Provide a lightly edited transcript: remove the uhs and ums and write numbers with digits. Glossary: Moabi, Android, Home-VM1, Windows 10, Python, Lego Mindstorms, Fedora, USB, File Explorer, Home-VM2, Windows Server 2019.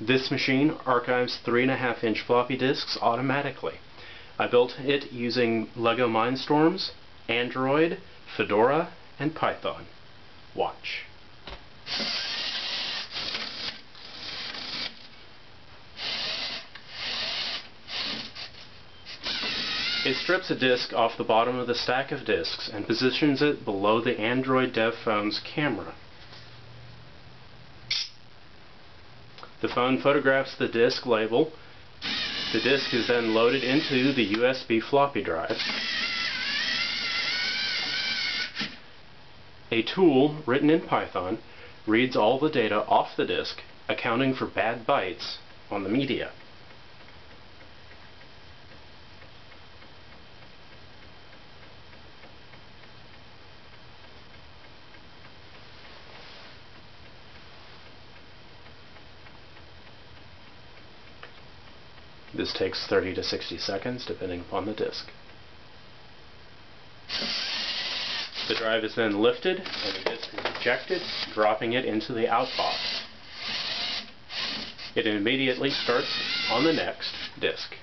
This machine archives 3.5-inch floppy disks automatically. I built it using Lego Mindstorms, Android, Fedora, and Python. Watch. It strips a disk off the bottom of the stack of disks and positions it below the Android dev phone's camera. The phone photographs the disk label. The disk is then loaded into the USB floppy drive. A tool written in Python reads all the data off the disk, accounting for bad bytes on the media. This takes 30 to 60 seconds, depending upon the disk. The drive is then lifted, and the disk is ejected, dropping it into the out box. It immediately starts on the next disk.